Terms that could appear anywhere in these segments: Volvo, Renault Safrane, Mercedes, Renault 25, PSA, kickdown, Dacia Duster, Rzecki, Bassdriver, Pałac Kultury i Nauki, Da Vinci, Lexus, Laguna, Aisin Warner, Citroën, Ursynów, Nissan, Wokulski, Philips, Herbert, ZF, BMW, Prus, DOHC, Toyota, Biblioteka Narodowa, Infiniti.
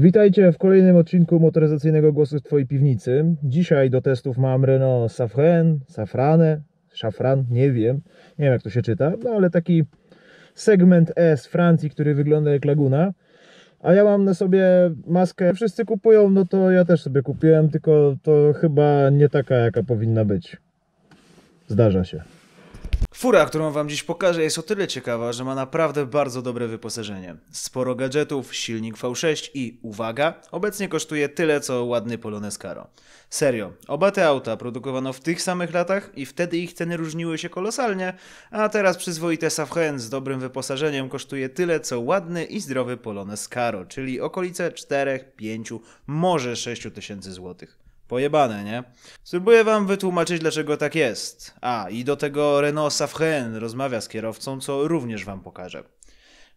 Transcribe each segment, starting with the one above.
Witajcie w kolejnym odcinku motoryzacyjnego Głosu z Twojej Piwnicy. Dzisiaj do testów mam Renault Safrane, nie wiem jak to się czyta, no ale taki segment E z Francji, który wygląda jak Laguna. A ja mam na sobie maskę, wszyscy kupują, no to ja też sobie kupiłem, tylko to chyba nie taka jaka powinna być. Zdarza się. Fura, którą Wam dziś pokażę, jest o tyle ciekawa, że ma naprawdę bardzo dobre wyposażenie. Sporo gadżetów, silnik V6 i, uwaga, obecnie kosztuje tyle co ładny Polonez Caro. Serio, oba te auta produkowano w tych samych latach i wtedy ich ceny różniły się kolosalnie, a teraz przyzwoite Safrane z dobrym wyposażeniem kosztuje tyle co ładny i zdrowy Polonez Caro, czyli okolice 4, 5, może 6 tysięcy złotych. Pojebane, nie? Spróbuję Wam wytłumaczyć, dlaczego tak jest. A, i do tego Renault Safrane rozmawia z kierowcą, co również Wam pokażę.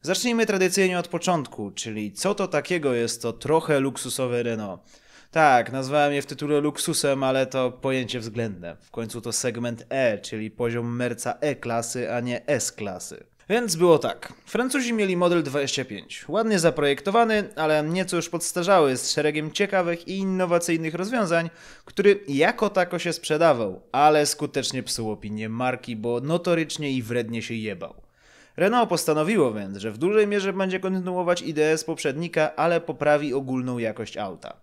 Zacznijmy tradycyjnie od początku, czyli co to takiego jest to trochę luksusowe Renault. Tak, nazwałem je w tytule luksusem, ale to pojęcie względne. W końcu to segment E, czyli poziom merca E-klasy, a nie S-klasy. Więc było tak. Francuzi mieli model 25, ładnie zaprojektowany, ale nieco już podstarzały, z szeregiem ciekawych i innowacyjnych rozwiązań, który jako tako się sprzedawał, ale skutecznie psuł opinię marki, bo notorycznie i wrednie się jebał. Renault postanowiło więc, że w dużej mierze będzie kontynuować ideę z poprzednika, ale poprawi ogólną jakość auta.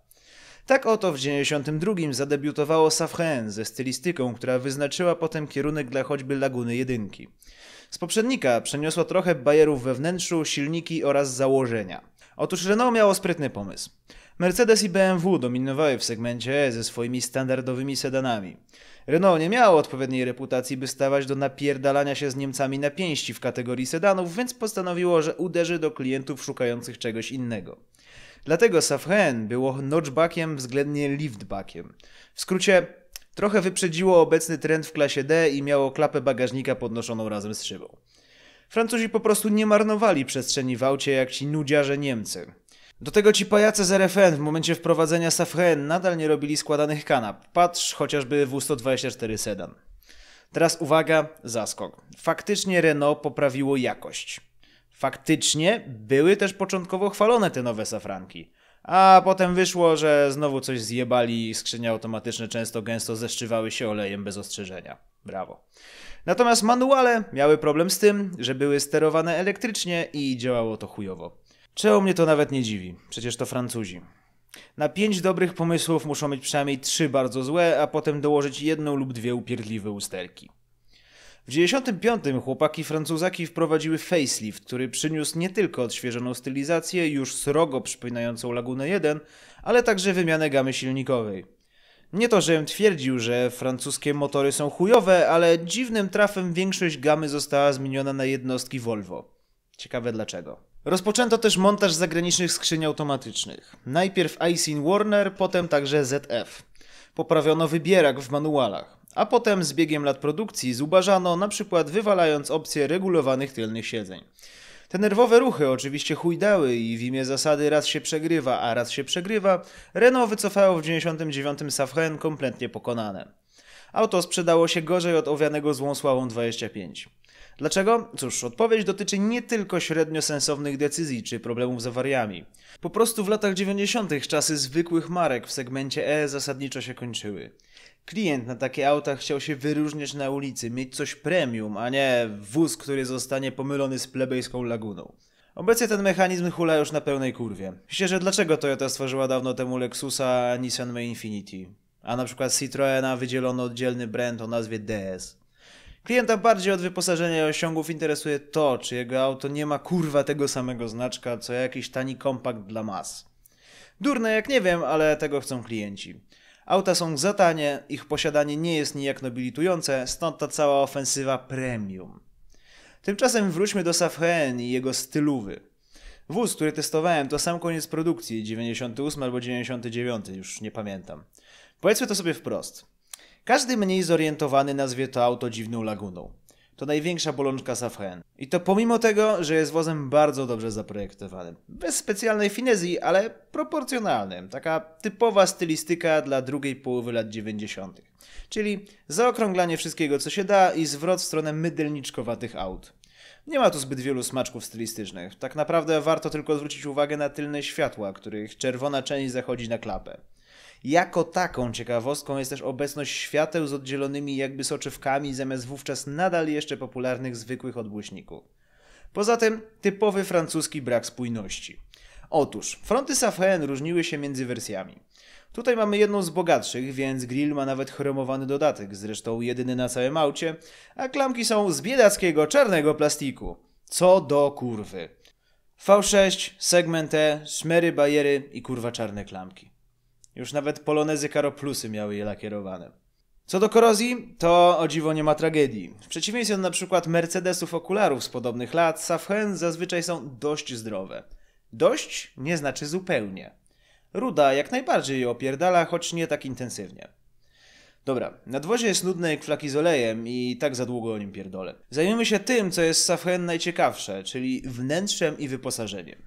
Tak oto w 1992 zadebiutowało Safrane ze stylistyką, która wyznaczyła potem kierunek dla choćby Laguny 1. Z poprzednika przeniosła trochę bajerów we wnętrzu, silniki oraz założenia. Otóż Renault miało sprytny pomysł. Mercedes i BMW dominowały w segmencie E ze swoimi standardowymi sedanami. Renault nie miało odpowiedniej reputacji, by stawać do napierdalania się z Niemcami na pięści w kategorii sedanów, więc postanowiło, że uderzy do klientów szukających czegoś innego. Dlatego Safrane było notchbackiem względnie liftbackiem. W skrócie, trochę wyprzedziło obecny trend w klasie D i miało klapę bagażnika podnoszoną razem z szybą. Francuzi po prostu nie marnowali przestrzeni w aucie jak ci nudziarze Niemcy. Do tego ci pajace z RFN w momencie wprowadzenia Safrane nadal nie robili składanych kanap. Patrz chociażby W124 sedan. Teraz uwaga, zaskok. Faktycznie Renault poprawiło jakość. Faktycznie były też początkowo chwalone te nowe Safranki. A potem wyszło, że znowu coś zjebali i skrzynie automatyczne często gęsto zeszczywały się olejem bez ostrzeżenia. Brawo. Natomiast manuale miały problem z tym, że były sterowane elektrycznie i działało to chujowo. Czemu mnie to nawet nie dziwi, przecież to Francuzi. Na 5 dobrych pomysłów muszą mieć przynajmniej 3 bardzo złe, a potem dołożyć jedną lub dwie upierdliwe usterki. W 1995 chłopaki Francuzaki wprowadziły facelift, który przyniósł nie tylko odświeżoną stylizację, już srogo przypominającą Lagunę 1, ale także wymianę gamy silnikowej. Nie to, żebym twierdził, że francuskie motory są chujowe, ale dziwnym trafem większość gamy została zmieniona na jednostki Volvo. Ciekawe dlaczego. Rozpoczęto też montaż zagranicznych skrzyń automatycznych. Najpierw Aisin Warner, potem także ZF. Poprawiono wybierak w manualach. A potem z biegiem lat produkcji zubażano, na przykład wywalając opcję regulowanych tylnych siedzeń. Te nerwowe ruchy oczywiście chujdały i w imię zasady raz się przegrywa, a raz się przegrywa, Renault wycofało w 1999 Safrane kompletnie pokonane. Auto sprzedało się gorzej od owianego złą sławą 25. Dlaczego? Cóż, odpowiedź dotyczy nie tylko średnio sensownych decyzji czy problemów z awariami. Po prostu w latach 90. czasy zwykłych marek w segmencie E zasadniczo się kończyły. Klient na takie auta chciał się wyróżniać na ulicy, mieć coś premium, a nie wóz, który zostanie pomylony z plebejską Laguną. Obecnie ten mechanizm hula już na pełnej kurwie. Myślę, że dlaczego Toyota stworzyła dawno temu Lexusa, a Nissan ma Infiniti? A na przykład Citroena wydzielono oddzielny brand o nazwie DS. Klienta bardziej od wyposażenia i osiągów interesuje to, czy jego auto nie ma kurwa tego samego znaczka, co jakiś tani kompakt dla mas. Durne jak nie wiem, ale tego chcą klienci. Auta są za tanie, ich posiadanie nie jest nijak nobilitujące, stąd ta cała ofensywa premium. Tymczasem wróćmy do Safrane i jego stylowy. Wóz, który testowałem, to sam koniec produkcji, 98 albo 99, już nie pamiętam. Powiedzmy to sobie wprost. Każdy mniej zorientowany nazwie to auto dziwną Laguną. To największa bolączka Safrane. I to pomimo tego, że jest wozem bardzo dobrze zaprojektowanym. Bez specjalnej finezji, ale proporcjonalnym. Taka typowa stylistyka dla drugiej połowy lat 90. Czyli zaokrąglanie wszystkiego co się da i zwrot w stronę mydelniczkowatych aut. Nie ma tu zbyt wielu smaczków stylistycznych. Tak naprawdę warto tylko zwrócić uwagę na tylne światła, których czerwona część zachodzi na klapę. Jako taką ciekawostką jest też obecność świateł z oddzielonymi jakby soczewkami zamiast wówczas nadal jeszcze popularnych zwykłych odbłyśników. Poza tym typowy francuski brak spójności. Otóż, fronty Safrane różniły się między wersjami. Tutaj mamy jedną z bogatszych, więc grill ma nawet chromowany dodatek, zresztą jedyny na całym aucie, a klamki są z biedackiego czarnego plastiku. Co do kurwy. V6, segment E, szmery, bajery i kurwa czarne klamki. Już nawet Polonezy Caro Plusy miały je lakierowane. Co do korozji, to o dziwo nie ma tragedii. W przeciwieństwie do np. Mercedesów okularów z podobnych lat, Safrane zazwyczaj są dość zdrowe. Dość nie znaczy zupełnie. Ruda jak najbardziej je opierdala, choć nie tak intensywnie. Dobra, nadwozie jest nudne jak flaki z olejem i tak za długo o nim pierdolę. Zajmiemy się tym, co jest w Safrane najciekawsze, czyli wnętrzem i wyposażeniem.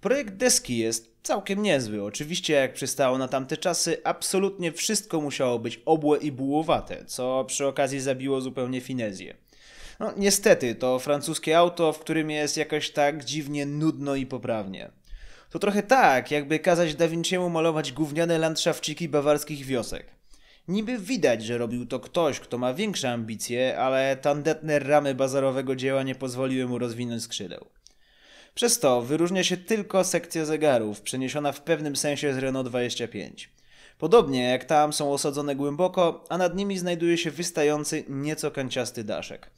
Projekt deski jest całkiem niezły. Oczywiście jak przystało na tamte czasy, absolutnie wszystko musiało być obłe i bułowate, co przy okazji zabiło zupełnie finezję. No niestety, to francuskie auto, w którym jest jakoś tak dziwnie nudno i poprawnie. To trochę tak, jakby kazać Da Vinciemu malować gówniane landszafciki bawarskich wiosek. Niby widać, że robił to ktoś, kto ma większe ambicje, ale tandetne ramy bazarowego dzieła nie pozwoliły mu rozwinąć skrzydeł. Przez to wyróżnia się tylko sekcja zegarów, przeniesiona w pewnym sensie z Renault 25. Podobnie jak tam są osadzone głęboko, a nad nimi znajduje się wystający, nieco kanciasty daszek.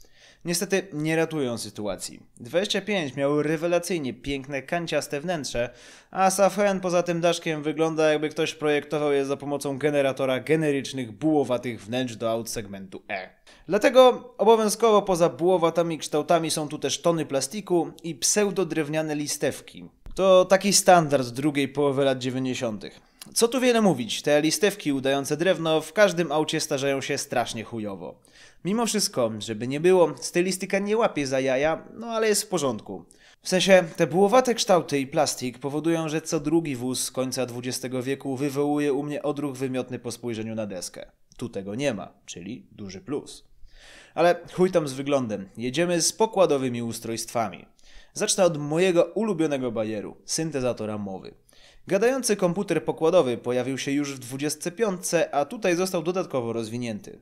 Niestety nie ratują sytuacji. 25 miał rewelacyjnie piękne, kanciaste wnętrze, a Safrane poza tym daszkiem wygląda, jakby ktoś projektował je za pomocą generatora generycznych bułowatych wnętrz do aut segmentu E. Dlatego obowiązkowo poza bułowatymi kształtami są tu też tony plastiku i pseudodrewniane listewki. To taki standard drugiej połowy lat 90. Co tu wiele mówić, te listewki udające drewno w każdym aucie starzeją się strasznie chujowo. Mimo wszystko, żeby nie było, stylistyka nie łapie za jaja, no ale jest w porządku. W sensie, te bułowate kształty i plastik powodują, że co drugi wóz z końca XX wieku wywołuje u mnie odruch wymiotny po spojrzeniu na deskę. Tu tego nie ma, czyli duży plus. Ale chuj tam z wyglądem, jedziemy z pokładowymi ustrojstwami. Zacznę od mojego ulubionego bajeru, syntezatora mowy. Gadający komputer pokładowy pojawił się już w 25, a tutaj został dodatkowo rozwinięty.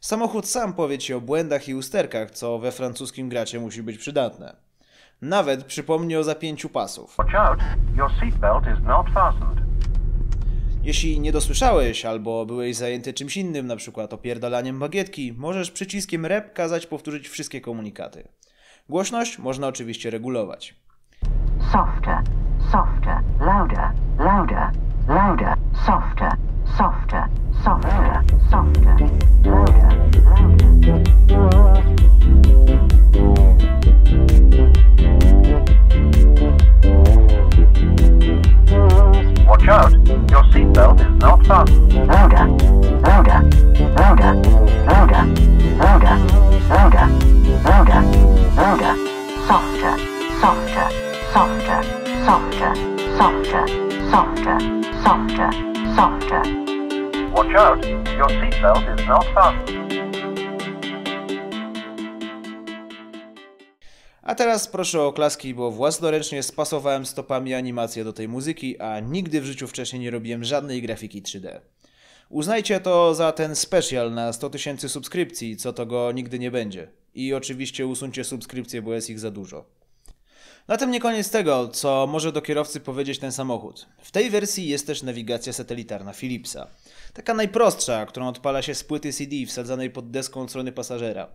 Samochód sam powie ci o błędach i usterkach, co we francuskim gracie musi być przydatne. Nawet przypomni o zapięciu pasów. Jeśli nie dosłyszałeś albo byłeś zajęty czymś innym, np. opierdalaniem bagietki, możesz przyciskiem REP kazać powtórzyć wszystkie komunikaty. Głośność można oczywiście regulować. Softer, softer, louder, louder, louder, softer, softer, softer, softer, louder, louder. Watch out, your seatbelt is not fastened. Louder, louder, louder, louder, louder, louder, louder, louder, softer, softer. Softer, softer, softer, softer, softer, softer. Watch out, your seatbelt is not fastened. A teraz proszę o oklaski, bo własnoręcznie spasowałem stopami animację do tej muzyki, a nigdy w życiu wcześniej nie robiłem żadnej grafiki 3D. Uznajcie to za ten special na 100 tysięcy subskrypcji, co to go nigdy nie będzie. I oczywiście usuńcie subskrypcje, bo jest ich za dużo. Na tym nie koniec tego, co może do kierowcy powiedzieć ten samochód. W tej wersji jest też nawigacja satelitarna Philipsa. Taka najprostsza, którą odpala się z płyty CD wsadzanej pod deską od strony pasażera.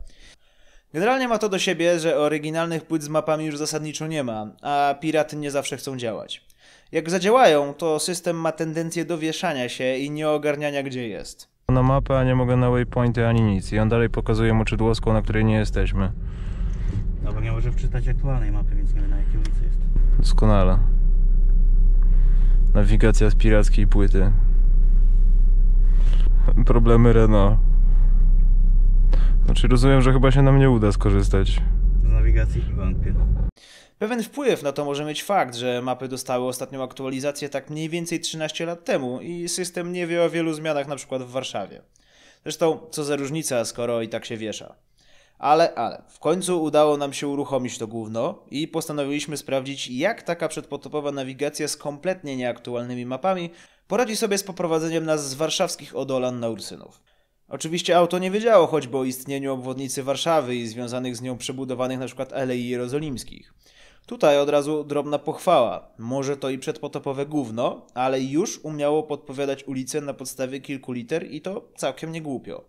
Generalnie ma to do siebie, że oryginalnych płyt z mapami już zasadniczo nie ma, a piraty nie zawsze chcą działać. Jak zadziałają, to system ma tendencję do wieszania się i nieogarniania gdzie jest. Na mapę, a nie mogę na waypointy ani nic i on dalej pokazuje moczydłoską, na której nie jesteśmy. No bo nie może wczytać aktualnej mapy, więc nie wiem na jakiej ulicy jest. Doskonale. Nawigacja z pirackiej płyty. Problemy Renault. Znaczy rozumiem, że chyba się nam nie uda skorzystać. Z nawigacji chyba wątpię. Pewien wpływ na to może mieć fakt, że mapy dostały ostatnią aktualizację tak mniej więcej 13 lat temu i system nie wie o wielu zmianach, na przykład w Warszawie. Zresztą co za różnica, skoro i tak się wiesza. Ale w końcu udało nam się uruchomić to gówno i postanowiliśmy sprawdzić, jak taka przedpotopowa nawigacja z kompletnie nieaktualnymi mapami poradzi sobie z poprowadzeniem nas z warszawskich Odolan na Ursynów. Oczywiście auto nie wiedziało choćby o istnieniu obwodnicy Warszawy i związanych z nią przebudowanych np. Alei Jerozolimskich. Tutaj od razu drobna pochwała. Może to i przedpotopowe gówno, ale już umiało podpowiadać ulicę na podstawie kilku liter i to całkiem niegłupio.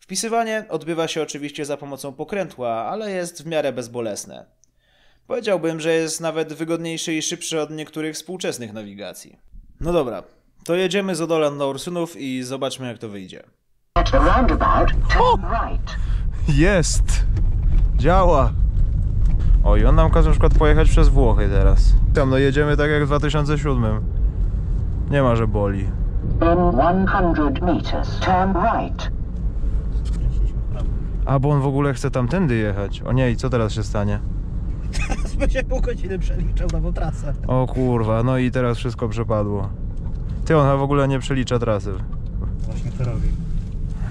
Wpisywanie odbywa się oczywiście za pomocą pokrętła, ale jest w miarę bezbolesne. Powiedziałbym, że jest nawet wygodniejszy i szybszy od niektórych współczesnych nawigacji. No dobra, to jedziemy z Odolan na Ursynów i zobaczmy, jak to wyjdzie. O! Jest! Działa! O, i on nam każe na przykład pojechać przez Włochy teraz. Tam, no jedziemy tak jak w 2007. Nie ma, że boli. In 100 meters, turn right. A, bo on w ogóle chce tamtędy jechać. O nie, i co teraz się stanie? Teraz będzie pół godziny przeliczał nową trasę. O kurwa, no i teraz wszystko przepadło. Ty, on w ogóle nie przelicza trasy. Właśnie to robi.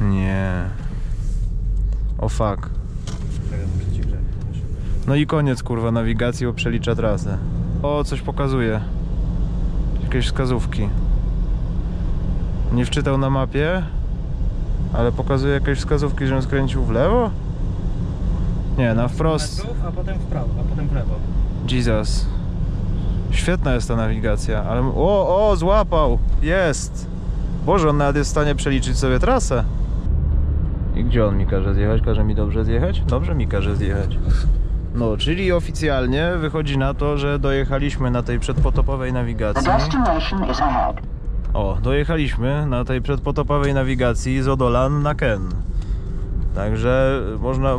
Nie. O fuck. No i koniec kurwa nawigacji, bo przelicza trasę. O, coś pokazuje. Jakieś wskazówki. Nie wczytał na mapie, ale pokazuje jakieś wskazówki, żebym skręcił w lewo? Nie, na wprost. A potem w prawo, a potem w lewo. Jesus. Świetna jest ta nawigacja, ale... O, złapał! Jest! Boże, on nawet jest w stanie przeliczyć sobie trasę. I gdzie on mi każe zjechać? Każe mi dobrze zjechać? Dobrze mi każe zjechać. No, czyli oficjalnie wychodzi na to, że dojechaliśmy na tej przedpotopowej nawigacji. O, dojechaliśmy na tej przedpotopowej nawigacji z Odolan na Ken. Także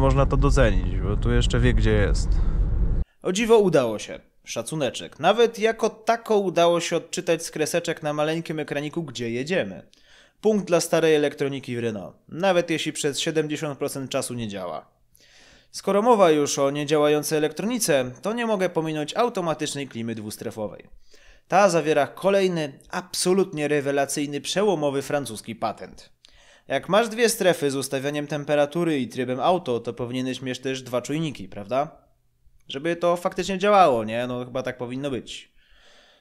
można to docenić, bo tu jeszcze wie, gdzie jest. O dziwo, udało się. Szacuneczek. Nawet jako tako udało się odczytać z kreseczek na maleńkim ekraniku, gdzie jedziemy. Punkt dla starej elektroniki w Renault. Nawet jeśli przez 70% czasu nie działa. Skoro mowa już o niedziałającej elektronice, to nie mogę pominąć automatycznej klimy dwustrefowej. Ta zawiera kolejny, absolutnie rewelacyjny, przełomowy francuski patent. Jak masz dwie strefy z ustawianiem temperatury i trybem auto, to powinieneś mieć też dwa czujniki, prawda? Żeby to faktycznie działało, nie? No chyba tak powinno być.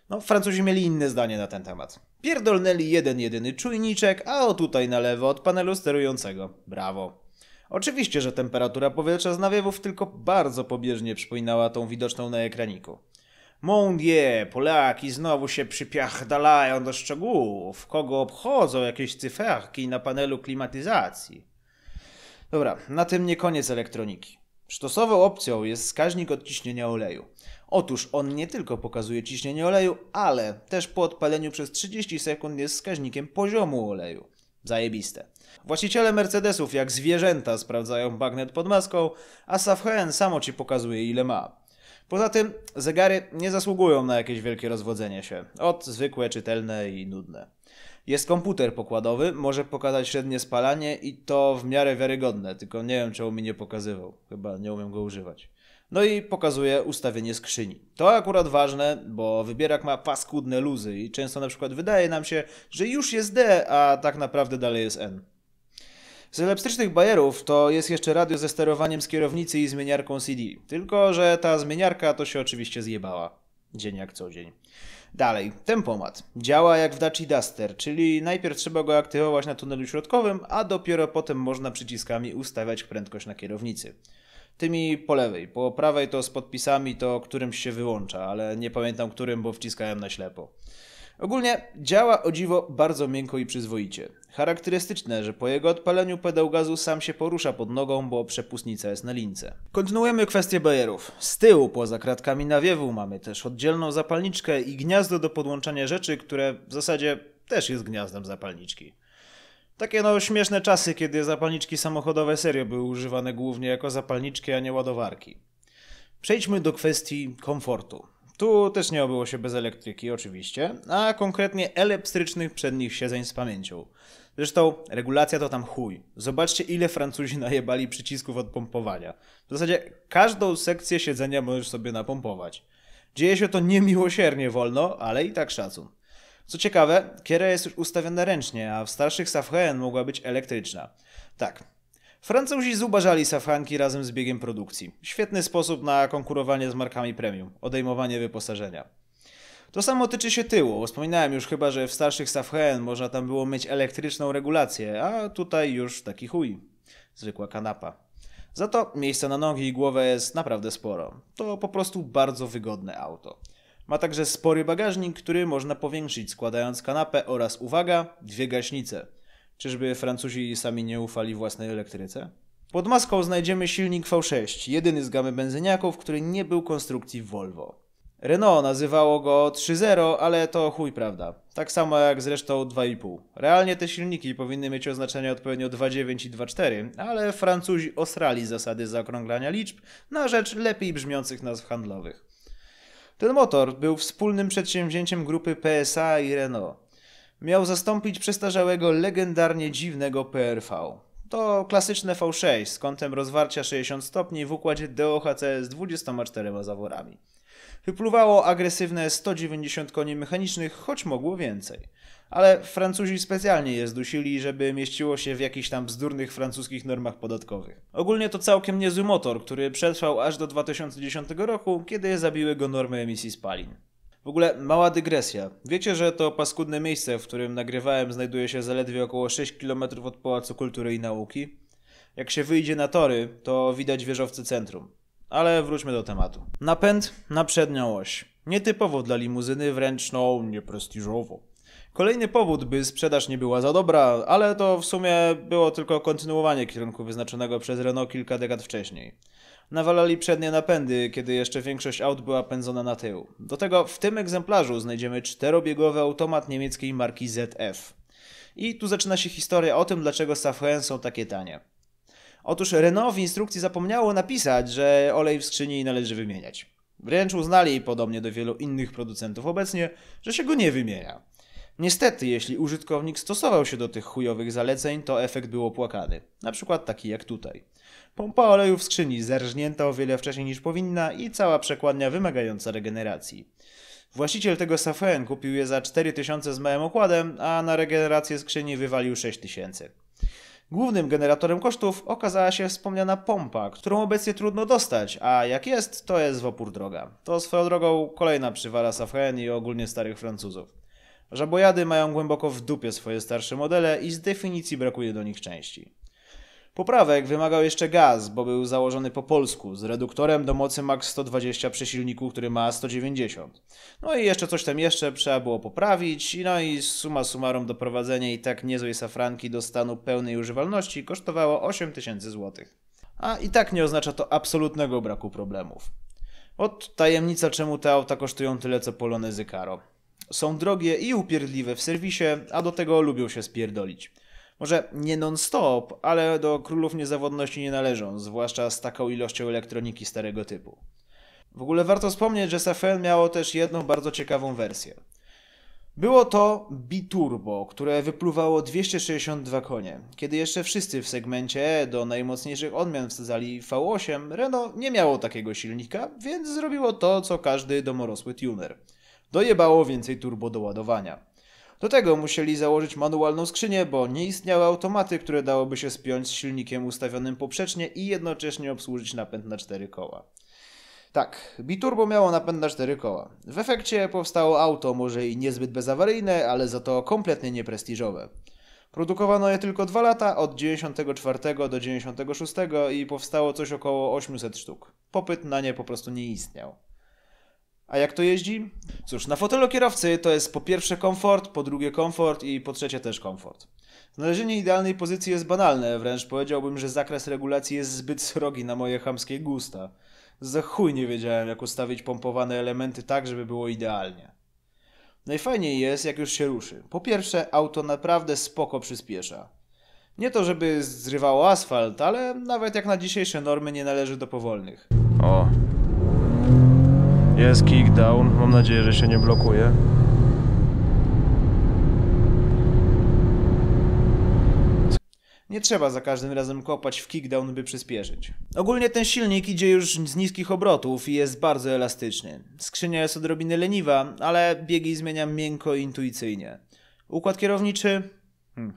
No, Francuzi mieli inne zdanie na ten temat. Pierdolnęli jeden jedyny czujniczek, a o tutaj na lewo od panelu sterującego. Brawo. Oczywiście, że temperatura powietrza z nawiewów tylko bardzo pobieżnie przypominała tą widoczną na ekraniku. Mon Dieu, Polaki znowu się przypiachdalają do szczegółów, kogo obchodzą jakieś cyferki na panelu klimatyzacji. Dobra, na tym nie koniec elektroniki. Sztosową opcją jest wskaźnik odciśnienia oleju. Otóż on nie tylko pokazuje ciśnienie oleju, ale też po odpaleniu przez 30 sekund jest wskaźnikiem poziomu oleju. Zajebiste. Właściciele Mercedesów jak zwierzęta sprawdzają bagnet pod maską, a Safrane samo ci pokazuje, ile ma. Poza tym zegary nie zasługują na jakieś wielkie rozwodzenie się. Ot, zwykłe, czytelne i nudne. Jest komputer pokładowy, może pokazać średnie spalanie i to w miarę wiarygodne, tylko nie wiem, czemu mi nie pokazywał. Chyba nie umiem go używać. No i pokazuje ustawienie skrzyni. To akurat ważne, bo wybierak ma paskudne luzy i często na przykład wydaje nam się, że już jest D, a tak naprawdę dalej jest N. Z elastycznych bajerów to jest jeszcze radio ze sterowaniem z kierownicy i zmieniarką CD. Tylko że ta zmieniarka to się oczywiście zjebała. Dzień jak co dzień. Dalej, tempomat. Działa jak w Dacia Duster, czyli najpierw trzeba go aktywować na tunelu środkowym, a dopiero potem można przyciskami ustawiać prędkość na kierownicy. Tymi po lewej, po prawej to z podpisami to którymś się wyłącza, ale nie pamiętam którym, bo wciskałem na ślepo. Ogólnie działa o dziwo bardzo miękko i przyzwoicie. Charakterystyczne, że po jego odpaleniu pedał gazu sam się porusza pod nogą, bo przepustnica jest na lince. Kontynuujemy kwestię bajerów. Z tyłu poza kratkami nawiewu mamy też oddzielną zapalniczkę i gniazdo do podłączania rzeczy, które w zasadzie też jest gniazdem zapalniczki. Takie no śmieszne czasy, kiedy zapalniczki samochodowe serio były używane głównie jako zapalniczki, a nie ładowarki. Przejdźmy do kwestii komfortu. Tu też nie obyło się bez elektryki oczywiście, a konkretnie elektrycznych przednich siedzeń z pamięcią. Zresztą regulacja to tam chuj. Zobaczcie, ile Francuzi najebali przycisków od pompowania. W zasadzie każdą sekcję siedzenia możesz sobie napompować. Dzieje się to niemiłosiernie wolno, ale i tak szacun. Co ciekawe, kiera jest już ustawiona ręcznie, a w starszych Safrane mogła być elektryczna. Tak, Francuzi zubażali safranki razem z biegiem produkcji. Świetny sposób na konkurowanie z markami premium, odejmowanie wyposażenia. To samo tyczy się tyłu. Wspominałem już chyba, że w starszych Safrane można tam było mieć elektryczną regulację, a tutaj już taki chuj. Zwykła kanapa. Za to miejsca na nogi i głowę jest naprawdę sporo. To po prostu bardzo wygodne auto. Ma także spory bagażnik, który można powiększyć składając kanapę oraz, uwaga, dwie gaśnice. Czyżby Francuzi sami nie ufali własnej elektryce? Pod maską znajdziemy silnik V6, jedyny z gamy benzyniaków, który nie był konstrukcji Volvo. Renault nazywało go 3.0, ale to chuj prawda. Tak samo jak zresztą 2.5. Realnie te silniki powinny mieć oznaczenie odpowiednio 2.9 i 2.4, ale Francuzi osrali zasady zaokrąglania liczb na rzecz lepiej brzmiących nazw handlowych. Ten motor był wspólnym przedsięwzięciem grupy PSA i Renault. Miał zastąpić przestarzałego, legendarnie dziwnego PRV. To klasyczne V6 z kątem rozwarcia 60 stopni w układzie DOHC z 24 zaworami. Wypluwało agresywne 190 koni mechanicznych, choć mogło więcej. Ale Francuzi specjalnie je zdusili, żeby mieściło się w jakichś tam bzdurnych francuskich normach podatkowych. Ogólnie to całkiem niezły motor, który przetrwał aż do 2010 roku, kiedy zabiły go normy emisji spalin. W ogóle mała dygresja. Wiecie, że to paskudne miejsce, w którym nagrywałem, znajduje się zaledwie około 6 km od Pałacu Kultury i Nauki? Jak się wyjdzie na tory, to widać wieżowce centrum. Ale wróćmy do tematu. Napęd na przednią oś. Nietypowo dla limuzyny, wręcz no nieprestiżowo. Kolejny powód, by sprzedaż nie była za dobra, ale to w sumie było tylko kontynuowanie kierunku wyznaczonego przez Renault kilka dekad wcześniej. Nawalali przednie napędy, kiedy jeszcze większość aut była pędzona na tył. Do tego w tym egzemplarzu znajdziemy czterobiegowy automat niemieckiej marki ZF. I tu zaczyna się historia o tym, dlaczego Safrane są takie tanie. Otóż Renault w instrukcji zapomniało napisać, że olej w skrzyni należy wymieniać. Wręcz uznali, podobnie do wielu innych producentów obecnie, że się go nie wymienia. Niestety, jeśli użytkownik stosował się do tych chujowych zaleceń, to efekt był opłakany. Na przykład taki jak tutaj. Pompa oleju w skrzyni zerżnięta o wiele wcześniej niż powinna i cała przekładnia wymagająca regeneracji. Właściciel tego Safrane kupił je za 4000 z małym okładem, a na regenerację skrzyni wywalił 6000. Głównym generatorem kosztów okazała się wspomniana pompa, którą obecnie trudno dostać, a jak jest, to jest w opór droga. To swoją drogą kolejna przywara Safrane i ogólnie starych Francuzów. Żabojady mają głęboko w dupie swoje starsze modele i z definicji brakuje do nich części. Poprawek wymagał jeszcze gaz, bo był założony po polsku, z reduktorem do mocy max 120 przy silniku, który ma 190. No i jeszcze coś tam jeszcze trzeba było poprawić, no i summa summarum doprowadzenie i tak niezłej safranki do stanu pełnej używalności kosztowało 8000 zł. A i tak nie oznacza to absolutnego braku problemów. Ot tajemnica, czemu te auta kosztują tyle co Polonezy Caro. Są drogie i upierdliwe w serwisie, a do tego lubią się spierdolić. Może nie non-stop, ale do królów niezawodności nie należą, zwłaszcza z taką ilością elektroniki starego typu. W ogóle warto wspomnieć, że Safrane miało też jedną bardzo ciekawą wersję. Było to biturbo, które wypluwało 262 konie. Kiedy jeszcze wszyscy w segmencie E do najmocniejszych odmian wsadzali V8, Renault nie miało takiego silnika, więc zrobiło to, co każdy domorosły tuner. Dojebało więcej turbo do ładowania. Do tego musieli założyć manualną skrzynię, bo nie istniały automaty, które dałoby się spiąć z silnikiem ustawionym poprzecznie i jednocześnie obsłużyć napęd na 4 koła. Tak, biturbo miało napęd na 4 koła. W efekcie powstało auto może i niezbyt bezawaryjne, ale za to kompletnie nieprestiżowe. Produkowano je tylko 2 lata, od 94 do 96 i powstało coś około 800 sztuk. Popyt na nie po prostu nie istniał. A jak to jeździ? Cóż, na fotelu kierowcy to jest po pierwsze komfort, po drugie komfort i po trzecie też komfort. Znalezienie idealnej pozycji jest banalne, wręcz powiedziałbym, że zakres regulacji jest zbyt srogi na moje chamskie gusta. Za chuj nie wiedziałem, jak ustawić pompowane elementy tak, żeby było idealnie. Najfajniej jest, jak już się ruszy. Po pierwsze, auto naprawdę spoko przyspiesza. Nie to, żeby zrywało asfalt, ale nawet jak na dzisiejsze normy nie należy do powolnych. O. Jest kickdown, mam nadzieję, że się nie blokuje. Nie trzeba za każdym razem kopać w kickdown, by przyspieszyć. Ogólnie ten silnik idzie już z niskich obrotów i jest bardzo elastyczny. Skrzynia jest odrobinę leniwa, ale biegi zmienia miękko i intuicyjnie. Układ kierowniczy?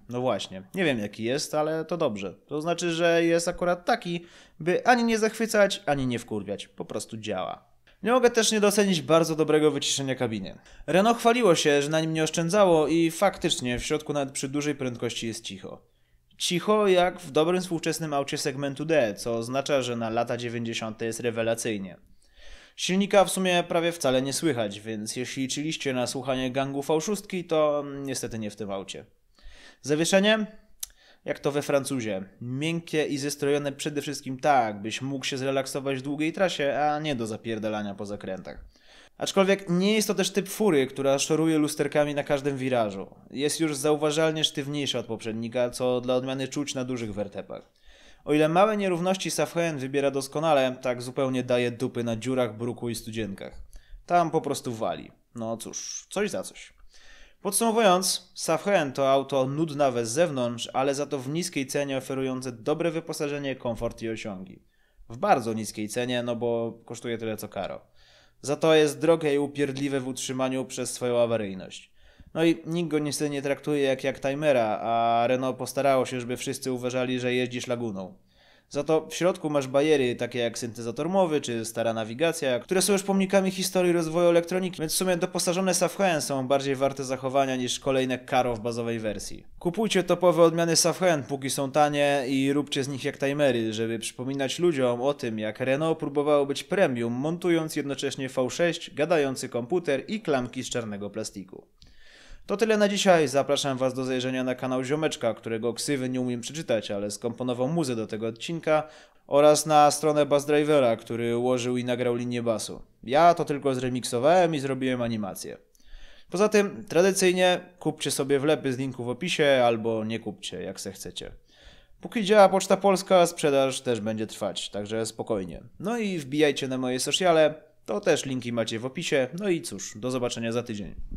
No właśnie, nie wiem jaki jest, ale to dobrze. To znaczy, że jest akurat taki, by ani nie zachwycać, ani nie wkurwiać. Po prostu działa. Nie mogę też nie docenić bardzo dobrego wyciszenia kabiny. Renault chwaliło się, że na nim nie oszczędzało i faktycznie w środku nawet przy dużej prędkości jest cicho. Cicho jak w dobrym współczesnym aucie segmentu D, co oznacza, że na lata 90. jest rewelacyjnie. Silnika w sumie prawie wcale nie słychać, więc jeśli liczyliście na słuchanie gangu V6, to niestety nie w tym aucie. Zawieszenie? Jak to we Francuzie. Miękkie i zestrojone przede wszystkim tak, byś mógł się zrelaksować w długiej trasie, a nie do zapierdalania po zakrętach. Aczkolwiek nie jest to też typ fury, która szoruje lusterkami na każdym wirażu. Jest już zauważalnie sztywniejsza od poprzednika, co dla odmiany czuć na dużych wertepach. O ile małe nierówności Safrane wybiera doskonale, tak zupełnie daje dupy na dziurach, bruku i studzienkach. Tam po prostu wali. No cóż, coś za coś. Podsumowując, Safrane to auto nudnawe z zewnątrz, ale za to w niskiej cenie oferujące dobre wyposażenie, komfort i osiągi. W bardzo niskiej cenie, no bo kosztuje tyle co Caro. Za to jest drogie i upierdliwe w utrzymaniu przez swoją awaryjność. No i nikt go niestety nie traktuje jak jacktimera, a Renault postarało się, żeby wszyscy uważali, że jeździsz Laguną. Za to w środku masz bariery takie jak syntezator mowy czy stara nawigacja, które są już pomnikami historii rozwoju elektroniki, więc w sumie doposażone Safrane są bardziej warte zachowania niż kolejne Caro w bazowej wersji. Kupujcie topowe odmiany Safrane póki są tanie i róbcie z nich jak timery, żeby przypominać ludziom o tym, jak Renault próbowało być premium, montując jednocześnie V6, gadający komputer i klamki z czarnego plastiku. To tyle na dzisiaj. Zapraszam Was do zajrzenia na kanał Ziomeczka, którego ksywy nie umiem przeczytać, ale skomponował muzę do tego odcinka, oraz na stronę Bassdrivera, który ułożył i nagrał linię basu. Ja to tylko zremiksowałem i zrobiłem animację. Poza tym, tradycyjnie kupcie sobie wlepy z linku w opisie, albo nie kupcie, jak se chcecie. Póki działa Poczta Polska, sprzedaż też będzie trwać, także spokojnie. No i wbijajcie na moje sociale, to też linki macie w opisie. No i cóż, do zobaczenia za tydzień.